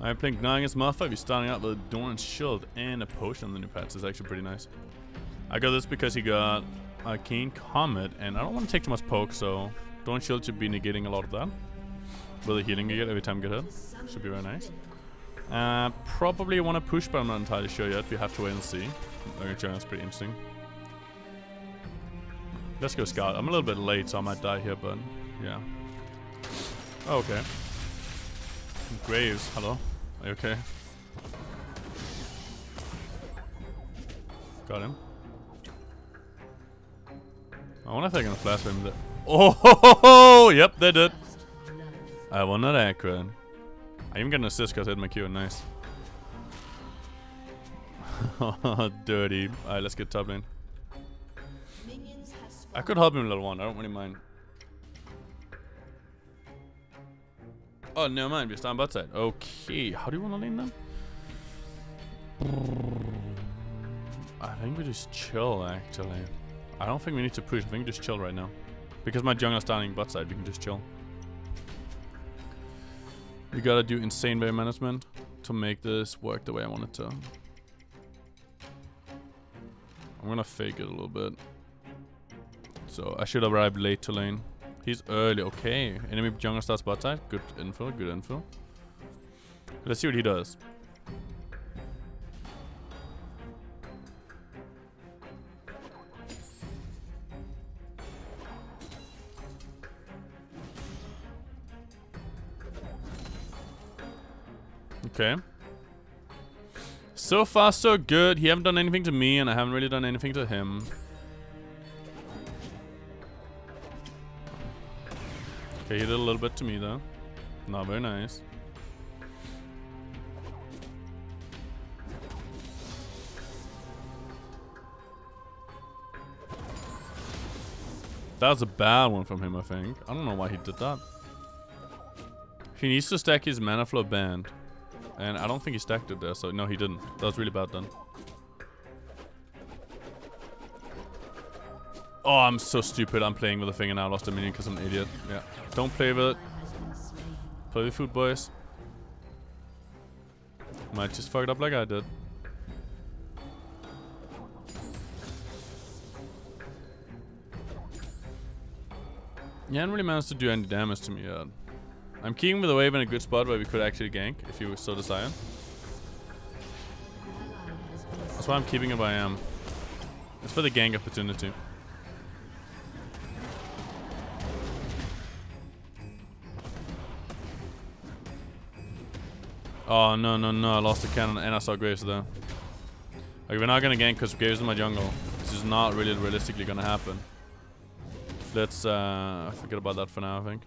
Alright, I'm playing Gnar against Malphite. He's starting out with Doran's Shield and a potion on the new patch. It's actually pretty nice. I got this because he got Arcane Comet, and I don't want to take too much poke, so Doran's Shield should be negating a lot of that. With the healing you get every time you get hit. Should be very nice. Probably want to push, but I'm not entirely sure yet. We have to wait and see. Okay, that's pretty interesting. Let's go scout. I'm a little bit late, so I might die here, but yeah. Oh, okay. Graves, hello. Are you okay? Got him. I wonder if they're gonna flash him there. Oh, ho, ho, ho! Yep, they did. I won that Akron. I even got an assist because I hit my Q. Nice. Dirty. Alright, let's get top lane. I could help him a little one. I don't really mind. Oh, never mind. We're starting bot side. Okay. How do you want to lane them? I think we just chill, actually. I don't think we need to push. I think we just chill right now. Because my jungler's starting bot side, we can just chill. We gotta do insane wave management to make this work the way I want it to. I'm gonna fake it a little bit. So I should arrive late to lane. He's early, okay. Enemy jungle starts bot side. Good info, good info. Let's see what he does. Okay. So far, so good. He haven't done anything to me, and I haven't really done anything to him. Okay, he did a little bit to me, though. Not very nice. That was a bad one from him, I think. I don't know why he did that. He needs to stack his mana flow band. And I don't think he stacked it there, so no, he didn't. That was really bad done. Oh, I'm so stupid. I'm playing with a thing and I lost a minion because I'm an idiot. Yeah, don't play with it. Play with food, boys. Might just fuck it up like I did. You haven't really managed to do any damage to me yet. I'm keeping with the wave in a good spot where we could actually gank, if you so desire. That's why I'm keeping it where I am. It's for the gank opportunity. Oh, no, no, no. I lost the cannon and I saw Graves there. Like, we're not gonna gank because Graves is in my jungle. This is not really realistically gonna happen. Let's forget about that for now, I think.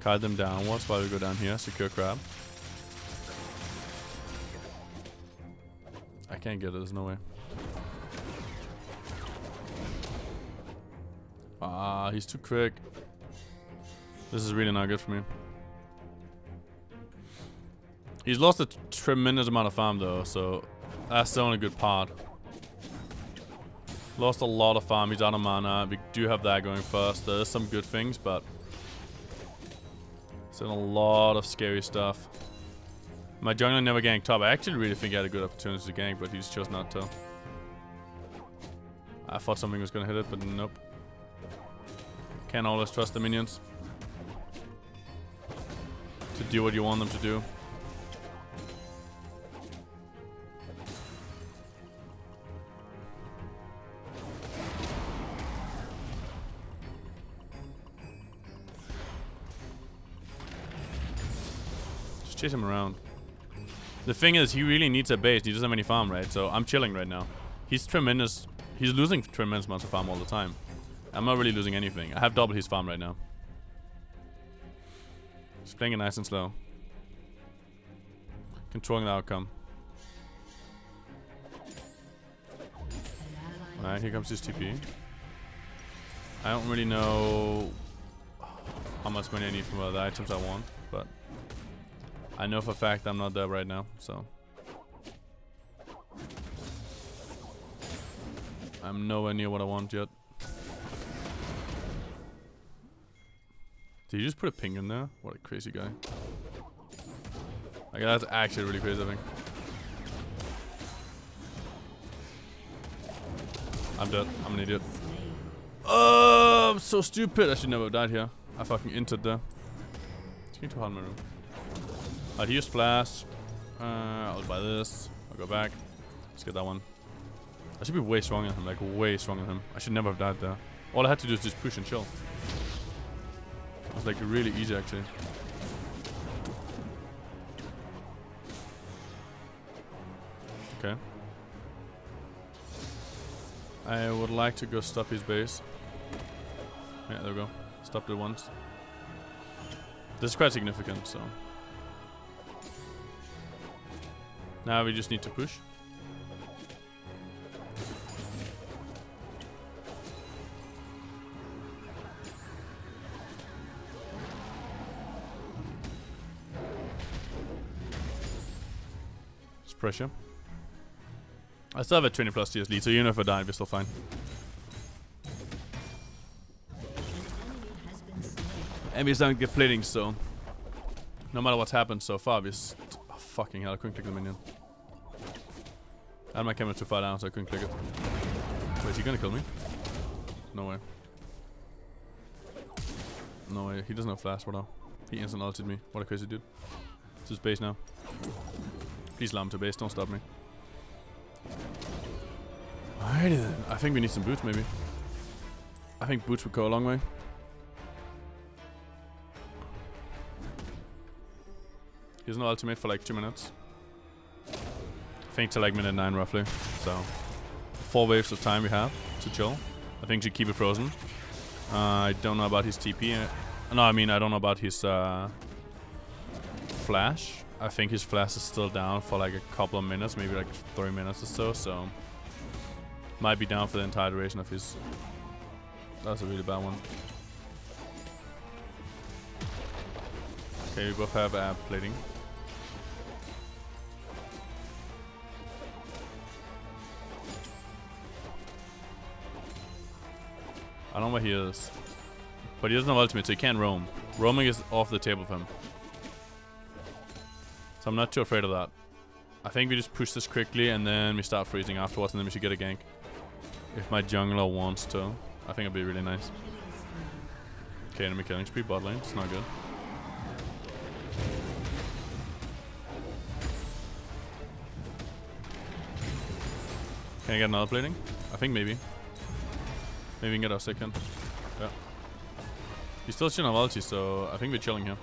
Kite them downwards while we go down here. Secure crab. I can't get it. There's no way. Ah, he's too quick. This is really not good for me. He's lost a tremendous amount of farm though, so that's the only good part. Lost a lot of farm. He's out of mana. We do have that going first. There's some good things, but it's in a lot of scary stuff. My jungler never ganked top. I actually really think I had a good opportunity to gank, but he just chose not to. I thought something was gonna hit it, but nope. Can't always trust the minions to do what you want them to do. Just chase him around. The thing is, he really needs a base. He doesn't have any farm, right? So I'm chilling right now. He's tremendous. He's losing tremendous amounts of farm all the time. I'm not really losing anything. I have double his farm right now. Just playing it nice and slow. Controlling the outcome. Alright, here comes his TP. I don't really know how much money I need from other items I want, but I know for a fact I'm not there right now, so. I'm nowhere near what I want yet. Did you just put a ping in there? What a crazy guy. Like, that's actually really crazy, I think. I'm dead. I'm an idiot. Oh, I'm so stupid. I should never have died here. I fucking entered there. Just need to hide my room. Alright, here's flash. I'll buy this. I'll go back. Let's get that one. I should be way stronger than him. Like, way stronger than him. I should never have died there. All I had to do is just push and chill. It was, like, really easy, actually. Okay. I would like to go stop his base. Yeah, there we go. Stopped it once. This is quite significant, so... Now we just need to push. It's pressure. I still have a 20 plus CS lead, so even if I die, we're still fine. And we don't get plating, so... No matter what's happened so far, we just... Oh, fucking hell, I couldn't click the minion. I had my camera too far down, so I couldn't click it. Wait, is he gonna kill me? No way. No way, he doesn't have flash, what now? He instant ulted me. What a crazy dude. It's his base now. Please allow him to base, don't stop me. Alrighty then. I think we need some boots, maybe. I think boots would go a long way. He's no ultimate for like 2 minutes. I think to like minute 9 roughly. So 4 waves of time we have to chill. I think should keep it frozen. I don't know about his TP. No, I mean I don't know about his flash. I think his flash is still down for like a couple of minutes, maybe like 3 minutes or so. So. Might be down for the entire duration of his... That's a really bad one. Okay, we both have plating. I don't know where he is. But he doesn't have ultimate, so he can't roam. Roaming is off the table for him. So I'm not too afraid of that. I think we just push this quickly and then we start freezing afterwards and then we should get a gank. If my jungler wants to, I think it'd be really nice. Okay, enemy killing speed bot lane, it's not good. Can I get another plating? I think maybe. Maybe we can get our second. Yeah. He still shouldn't have ulti, so I think we're chilling here.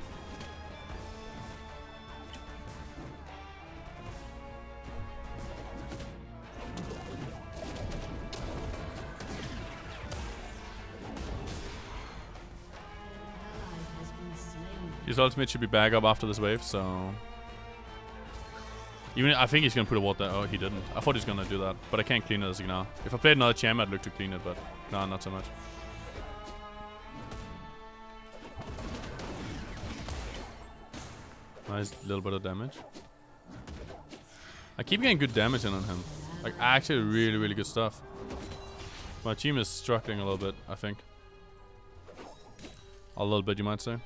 His ultimate should be back up after this wave, so... Even I think he's gonna put a ward there. Oh, he didn't. I thought he was gonna do that, but I can't clean it as a Gnar. If I played another champ, I'd look to clean it, but... Nah, not so much. Nice little bit of damage. I keep getting good damage in on him. Like, actually really, really good stuff. My team is struggling a little bit, I think. A little bit, you might say.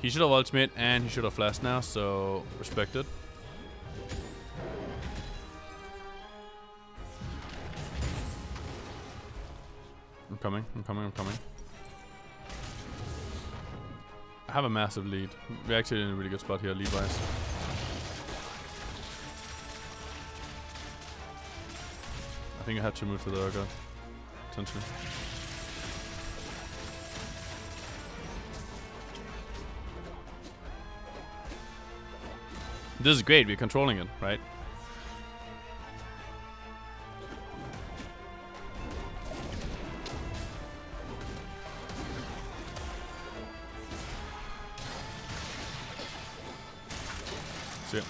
He should have ultimate and he should have flashed now, so respected. I'm coming, I'm coming, I'm coming. I have a massive lead. We're actually in a really good spot here, lead-wise. I think I had to move to the Urgot, potentially. This is great, we're controlling it, right? See ya.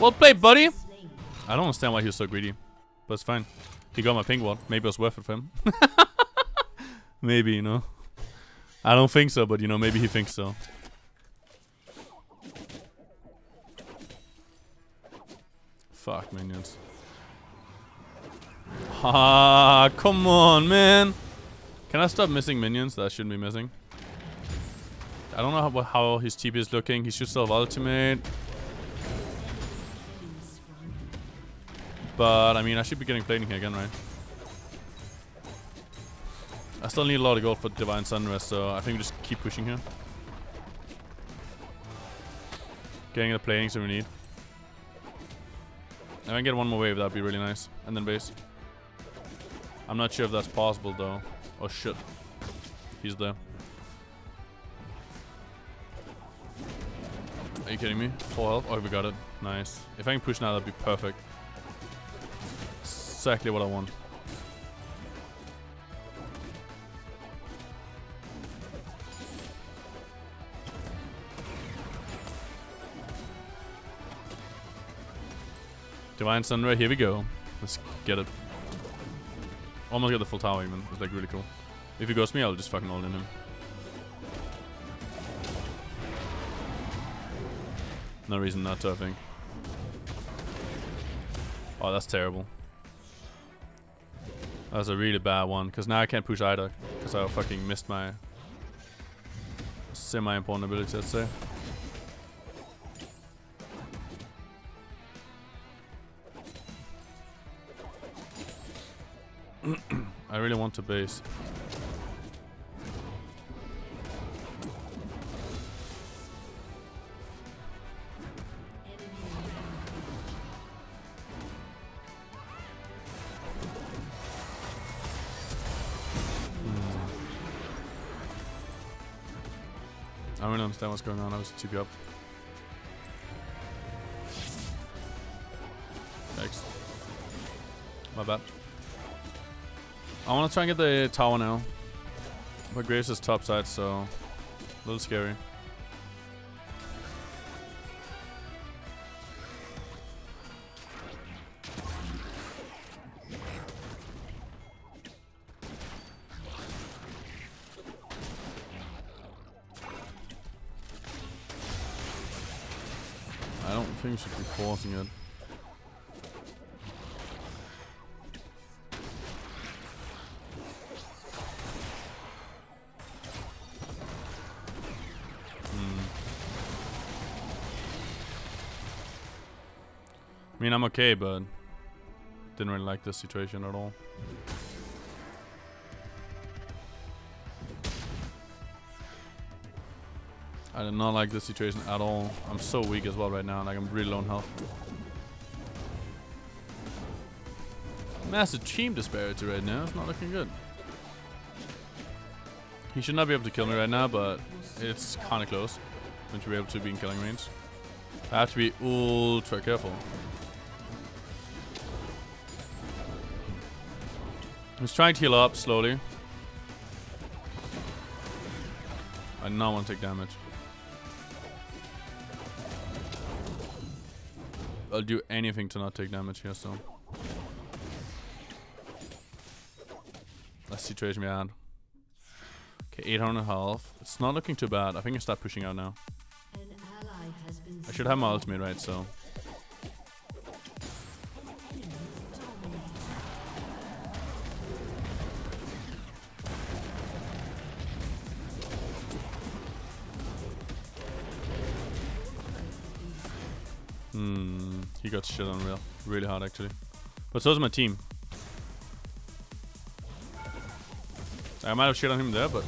Well played, buddy! I don't understand why he was so greedy, but it's fine. He got my ping ward, maybe it was worth it for him. Maybe, you know. I don't think so, but you know, maybe he thinks so. Fuck, minions. Ah, come on, man. Can I stop missing minions that I shouldn't be missing? I don't know how his TP is looking. He should still have ultimate. But, I mean, I should be getting plating here again, right? I still need a lot of gold for Divine Sunrise, so I think we just keep pushing here. Getting the platings that we need. If I can get one more wave, that'd be really nice. And then base. I'm not sure if that's possible, though. Oh, shit. He's there. Are you kidding me? Full health? Oh, we got it. Nice. If I can push now, that'd be perfect. Exactly what I want. Divine Sunderer, here we go. Let's get it. Almost got the full tower even. It's like really cool. If he goes me, I'll just fucking ult in him. No reason not to, I think. Oh, that's terrible. That was a really bad one, because now I can't push either, because I fucking missed my semi-important ability, let's say. I really want to base. I don't understand what's going on. I was TP up. Thanks. My bad. I want to try and get the tower now. But Graves is top side, so a little scary. Should be forcing it. I mean, I'm okay, but didn't really like this situation at all. I did not like this situation at all. I'm so weak as well right now. Like, I'm really low on health. Massive team disparity right now. It's not looking good. He should not be able to kill me right now, but it's kind of close. I'm going to be able to be in killing range. I have to be ultra careful. He's trying to heal up slowly. I do not want to take damage. I'll do anything to not take damage here, so. That's the situation we had. Okay, 800 health. It's not looking too bad. I think I start pushing out now. I should have my ultimate, right, so. He got shit on really hard actually. But so is my team. I might have shit on him there, but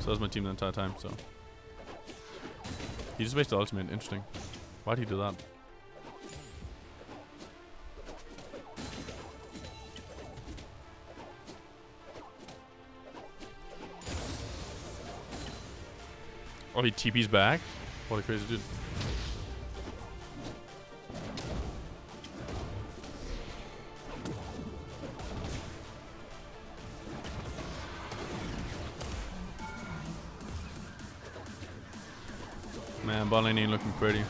so is my team the entire time, so. He just wasted the ultimate, interesting. Why'd he do that? Oh, he TP's back? What a crazy dude. Man, bot lane ain't looking pretty.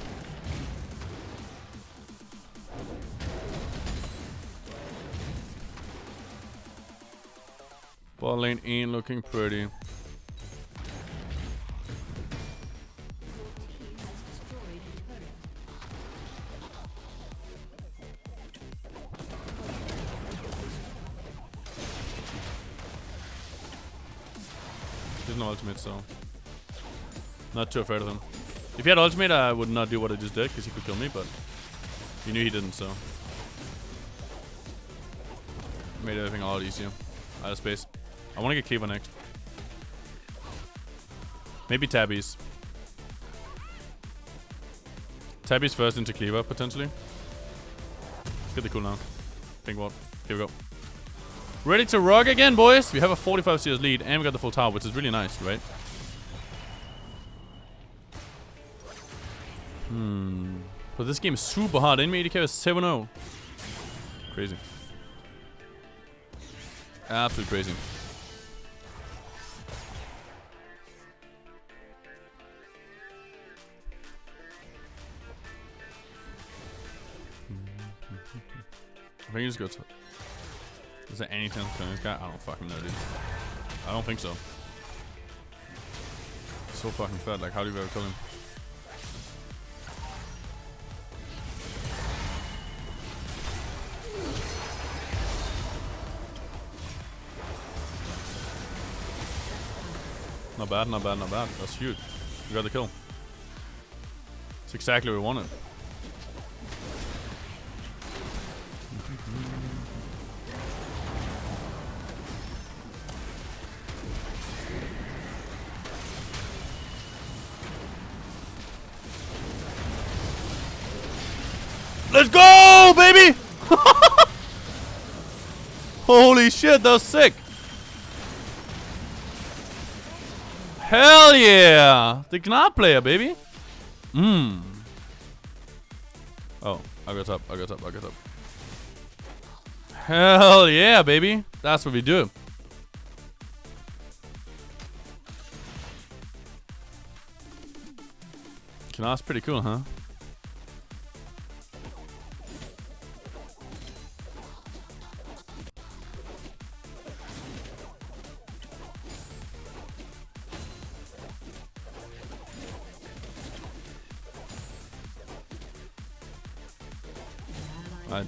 Bot lane in looking pretty. There's no ultimate, so not too afraid of him. If he had ultimate, I would not do what I just did because he could kill me, but you knew he didn't, so made everything a lot easier. Out of space. I want to get Cleaver next. Maybe Tabby's. Tabby's first into Cleaver, potentially. Let's get the cooldown. Pink ward. Here we go. Ready to rock again, boys! We have a 45 CS lead, and we got the full tower, which is really nice, right? But this game is super hard. Enemy ADK is 7-0. Crazy. Absolutely crazy. I think he just got top. Is there any chance of killing this guy? I don't fucking know, dude. I don't think so. So fucking fed. Like, how do you ever kill him? Not bad, not bad, not bad. That's huge. We got the kill. It's exactly what we wanted. Let's go, baby! Holy shit, that was sick! Hell yeah! The Gnar player, baby! Oh, I got up, I got up, I got up. Hell yeah, baby! That's what we do. Gnar's pretty cool, huh?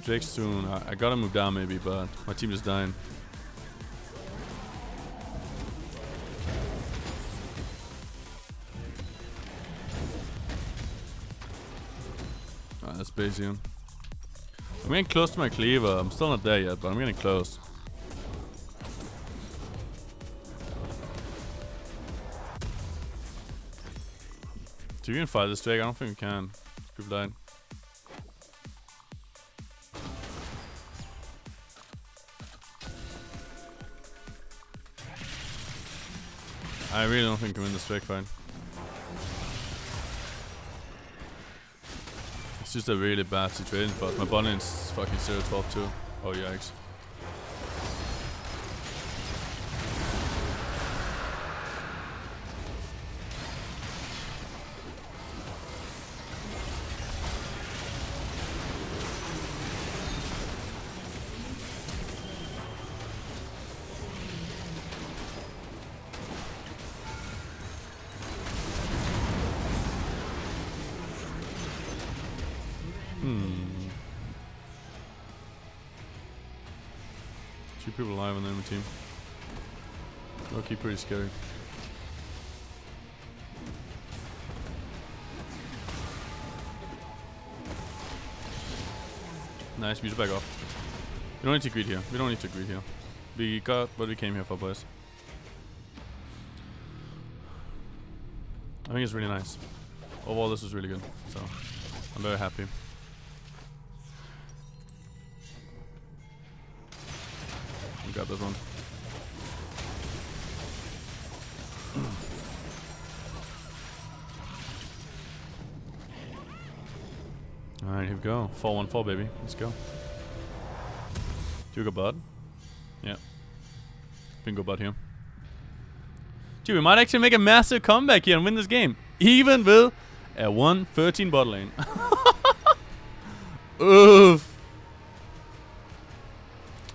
Drake soon. I gotta move down maybe, but my team is dying. Alright, that's basically him. I'm getting close to my Cleaver. I'm still not there yet, but I'm getting close. Do we even fight this Drake? I don't think we can. People died. I really don't think I'm in this Drake fight. It's just a really bad situation for us. My bot lane is fucking 0-12 too. Oh yikes. Two people alive on the enemy team. Low-key pretty scary. Nice, we just back off. We don't need to greed here. We don't need to greed here. We got what we came here for, boys. I think it's really nice. Overall, this was really good, so I'm very happy. Grab this one. Alright, here we go. 4-1-4, baby. Let's go. Do you go bud? Yeah. Bingo bud here. Dude, we might actually make a massive comeback here and win this game. Even with a 1-13 bot lane. Oof.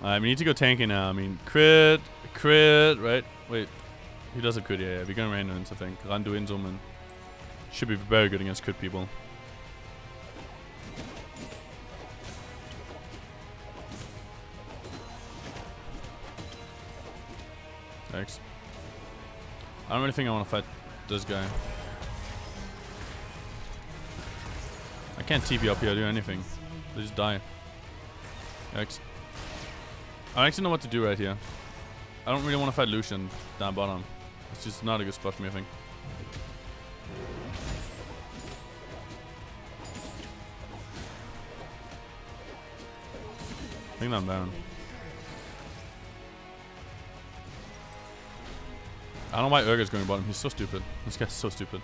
We need to go tanky now. I mean, crit, Crit, right? Wait. He does a crit, yeah. We're going Randuin's, I think. Randuin's omen. Should be very good against crit people. Thanks. I don't really think I want to fight this guy. I can't TP up here, do anything. They just die. Yikes. I actually know what to do right here. I don't really want to fight Lucian down bottom. It's just not a good spot for me, I think. I think I'm down. I don't know why Urgot's going bottom. He's so stupid. This guy's so stupid.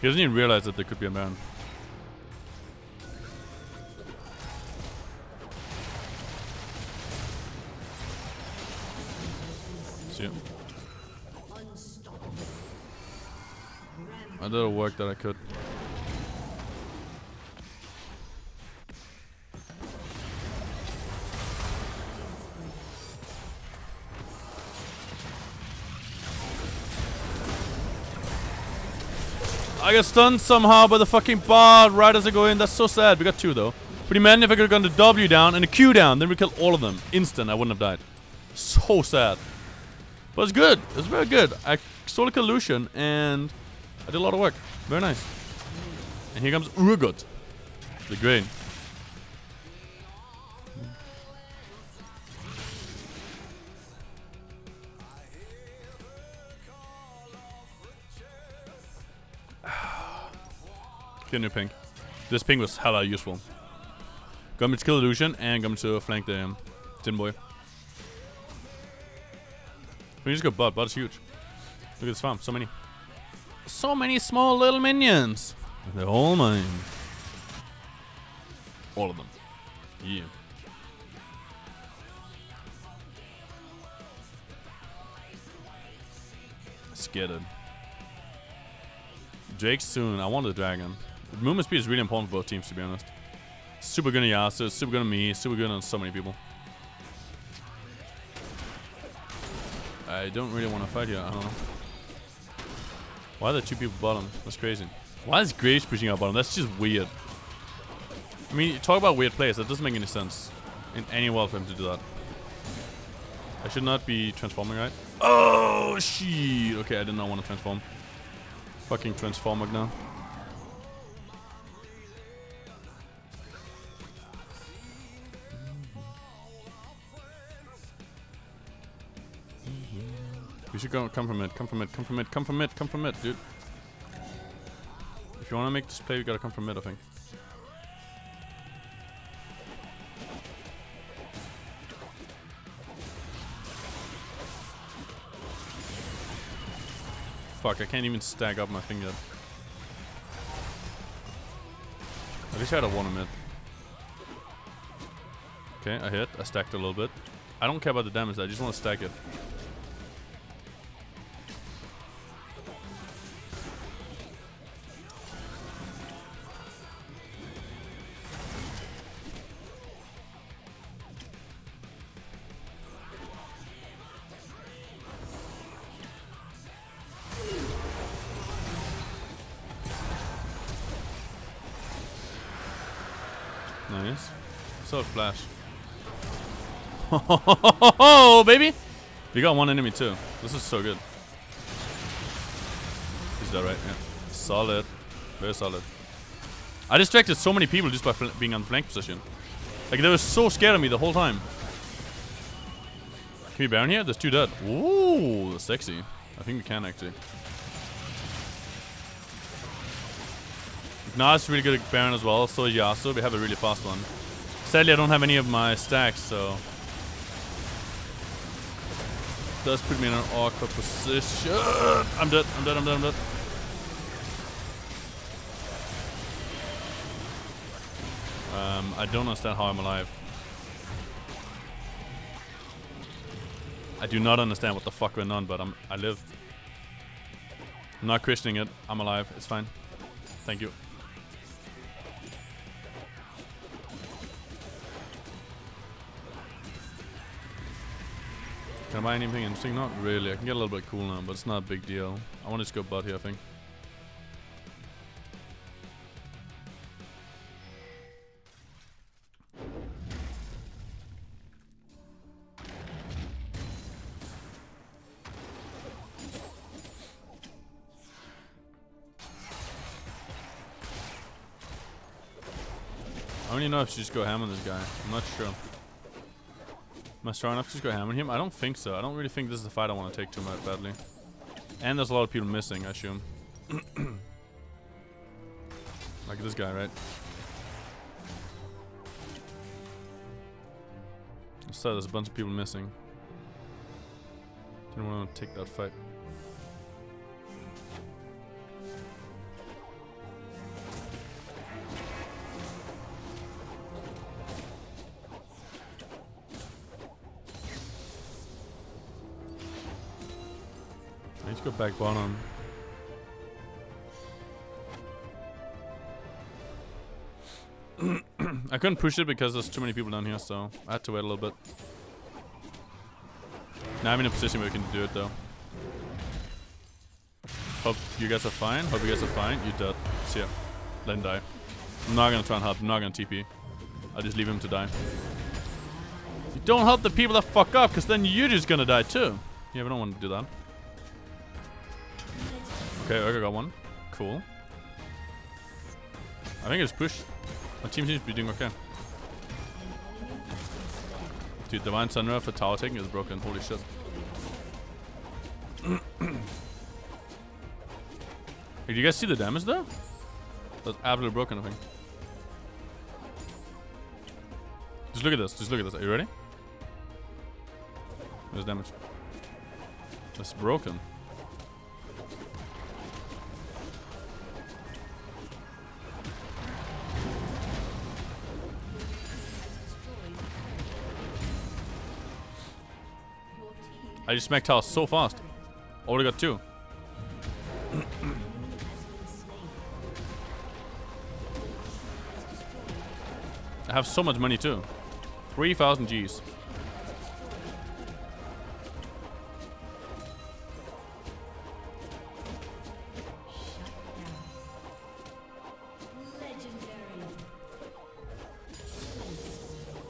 He doesn't even realize that there could be a man. See it. I did the work that I could. I got stunned somehow by the fucking bard right as I go in. That's so sad. We got two though. But imagine if I could have gone to W down and a Q down, then we killed all of them. Instant, I wouldn't have died. So sad. But it's good. It's very good. I stole a killed Lucian and I did a lot of work. Very nice. And here comes Urgot. The green. Get a new ping. This ping was hella useful. Got me to kill Lucian and got me to flank the Tin Boy. We just go bot. Bot is huge. Look at this farm. So many. So many small little minions. And they're all mine. All of them. Yeah. Scared. Drake soon. I want the dragon. Movement speed is really important for both teams, to be honest. Super good on Yasuo, super good on me, super good on so many people. I don't really want to fight here, I don't know. Why are there two people bottom? That's crazy. Why is Graves pushing out bottom? That's just weird. I mean, talk about weird plays. That doesn't make any sense in any world for him to do that. I should not be transforming, right? Oh, shit! Okay, I did not want to transform. Fucking transformer now. We should go come from mid, dude. If you wanna make this play, you gotta come from mid, I think. Fuck, I can't even stack up my thing yet. I wish I had a one mid. Okay, I hit. I stacked a little bit. I don't care about the damage, I just wanna stack it. Nice. So a flash. Oh, baby! We got one enemy too. This is so good. Is that right? Yeah. Solid. Very solid. I distracted so many people just by being on flank position. Like, they were so scared of me the whole time. Can we Baron here? There's two dead. Ooh, sexy. I think we can actually. Gnar is really good at Baron as well, so Yasuo, we have a really fast one. Sadly, I don't have any of my stacks, so... It does put me in an awkward position. I'm dead. I don't understand how I'm alive. I do not understand what the fuck went on, but I lived. I'm not questioning it. I'm alive. It's fine. Thank you. Can I buy anything interesting? Not really. I can get a little bit of cooldown, but it's not a big deal. I want to just go butt here, I think. I don't even know if I should just go ham on this guy. I'm not sure. Am I strong enough to just go ham on him? I don't think so. I don't really think this is the fight I want to take too much badly. And there's a lot of people missing, I assume. Like this guy, right? So there's a bunch of people missing. Didn't want to take that fight. Go back bottom. I couldn't push it because there's too many people down here, so I had to wait a little bit. Now I'm in a position where we can do it though. Hope you guys are fine. Hope you guys are fine. You're dead. See ya. Let him die. I'm not gonna try and help. I'm not gonna TP. I'll just leave him to die. You don't help the people that fuck up, because then you're just gonna die too. Yeah, we don't want to do that. Okay, Urgot got one. Cool. I think it's pushed. My team seems to be doing okay. Dude, Divine Sunderer for tower taking is broken. Holy shit. Hey, do you guys see the damage there? That's absolutely broken, I think. Just look at this. Just look at this. Are you ready? There's damage. That's broken. I just smacked house so fast. Already got two. I have so much money too. 3,000 G's.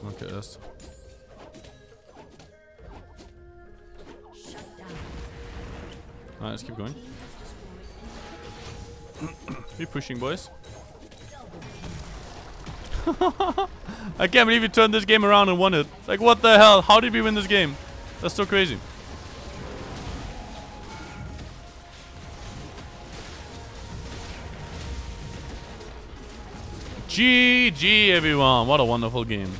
Okay, that's... Alright, let's keep going. Keep pushing, boys. I can't believe you turned this game around and won it. Like, what the hell? How did we win this game? That's so crazy. GG, everyone. What a wonderful game.